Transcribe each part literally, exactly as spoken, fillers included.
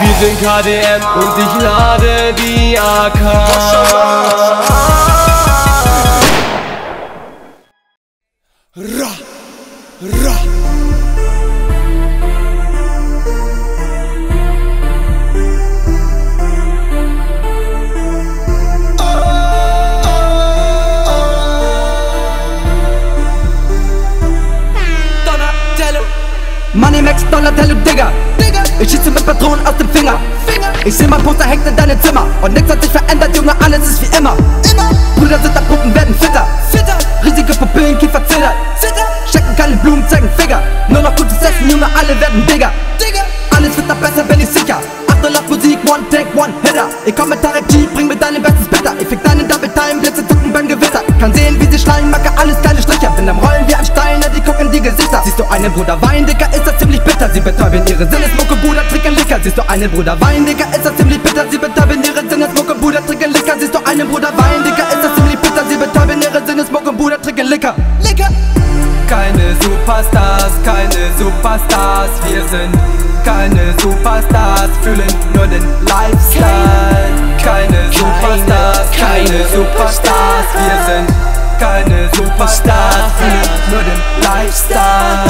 Wir sind K D M und ich lade die A K. Ra, ra. Moneymax, Donatello, Digger. Ich schieße mit Patronen aus dem Finger. Ich seh mein Poster hängt in deinem Zimmer. Und nix hat sich verändert, Junge, alles ist wie immer. Brüder sind am Pumpen, werden fitter. Riesige Pupillen, Kiefer zittert. Stecken keine Blumen, zeigen Finger. Nur noch gutes Essen, Junge, alle werden Digger. Alles wird da besser, bin ich sicher. Achtung auf Musik, one take, one hitter. Ich komm mit Tarek Gee, bring mir deinen besten Splitter. Ich fick deinen Double Time, Blitze zucken beim Gewitter. Kann sehen, wie sie schreien, marke alles kleine Stricher. Bin am Rollen wie am Stein, die gucken die Gesichter. Siehst du einen Bruder weinen, Dicker, ist das ziemlich bitter. Sie betäuben ihre Sinnesmucke, Bruder, trinken Licker. Siehst du einen Bruder weinen, Dicker, ist das ziemlich bitter. Sie betäuben ihre Sinnesmucke, Bruder, trinken Licker. Siehst du einen Bruder weinen, Dicker, ist das ziemlich bitter. Sie betäuben ihre Sinnesmucke, Bruder, trinken Licker. Licker. Keine Superstars, keine Superstars, wir sind keine Superstars, fühlen nur den Lifestyle. Keine Superstars, keine Superstars, wir sind keine Superstars, fühlen nur den Lifestyle.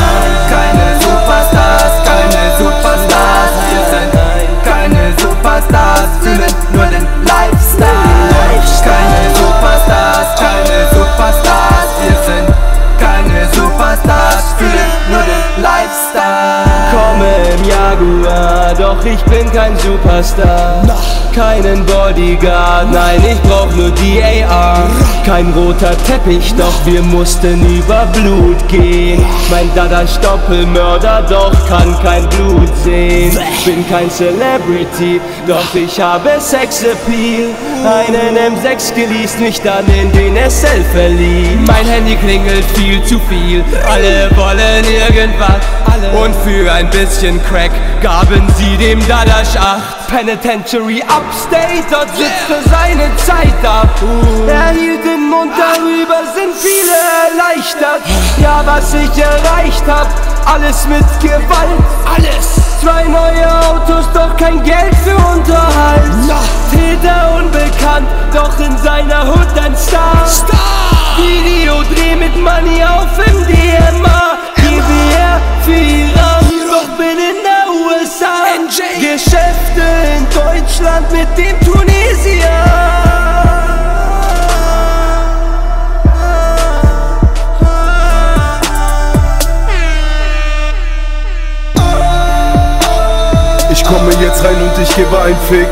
Keine Superstars, keine Superstars, wir sind keine Superstars, fühlen nur den Lifestyle. Keine Superstars, keine Superstars, wir sind keine Superstars, fühlen nur den Lifestyle. Komme im Jaguar, doch ich bin kein Superstar. Keinen Bodyguard, nein, ich brauch nur die A R. Kein roter Teppich, doch wir mussten über Blut gehen. Mein Dada ist Doppelmörder, doch kann kein Blut sehen. Bin kein Celebrity, doch ich habe Sexappeal. Einen M sechs geleast, mich dann in den S L verliebt. Mein Handy klingelt viel zu viel, alle wollen irgendwas. Und für ein bisschen Crack gaben sie dem Dadasch acht. Penitentiary Upstate, dort sitzt er seine Zeit ab. Er hielt den Mund, darüber sind viele erleichtert. Ja, was ich erreicht hab, alles mit Gewalt. Alles. Zwei neue Autos, doch kein Geld für Unterhalt. Täter unbekannt, doch in seiner Hood ein Star. Video dreh mit Money auf M D M A. G B R für Iran, doch bin in der U S A. Geschäfte in Deutschland mit dem Tunesier. Ich komme jetzt rein und ich gebe ein Fick.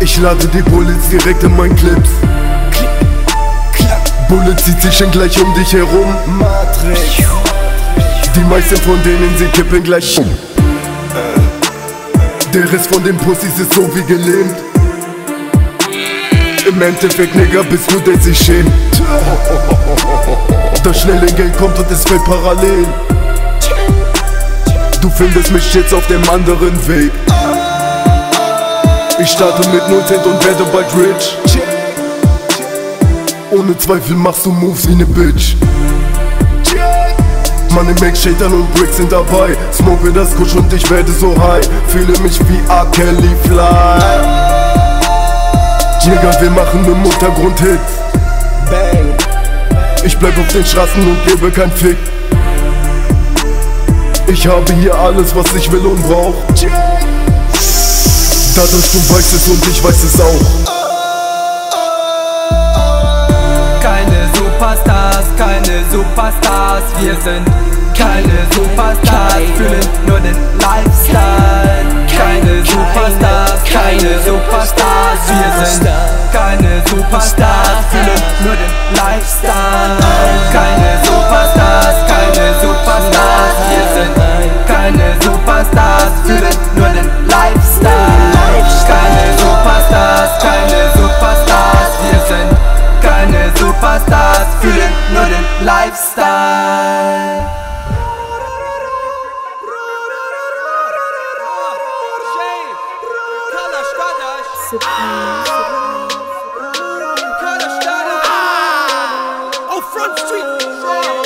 Ich lade die Bullets direkt in meinen Clips. Bullet zieht sich schon gleich um dich herum. Matrix. Die meisten von denen, sie kippen gleich um. Der Riss von den Pussys ist so wie gelähmt. Im Endeffekt, Nigga, bist du der sich schämt. Das schnelle Geld kommt und es fällt parallel. Du findest mich jetzt auf dem anderen Weg. Ich starte mit null Cent und werde bald rich. Ohne Zweifel machst du Moves wie ne Bitch. Moneymax, Shadern und Bricks sind dabei. Smoke mir das Kusch und ich werde so high. Fühle mich wie R. Kelly fly. Digger, wir machen im Untergrund Hits. Ich bleib auf den Straßen und gebe kein Fick. Ich habe hier alles, was ich will und brauch. Dadurch du weißt es und ich weiß es auch. Superstars, keine Superstars, wir sind keine Superstars, fühlen nur den Lifestyle. Keine Superstars, keine Superstars, wir sind keine Superstars, fühlen nur den Lifestyle. Keine Superstars, keine Superstars, wir sind keine Superstars, fühlen nur den Lifestyle. Keine Superstars, keine Superstars, wir sind keine Superstars, fühlen nur den Lifestyle. Auf Front Street.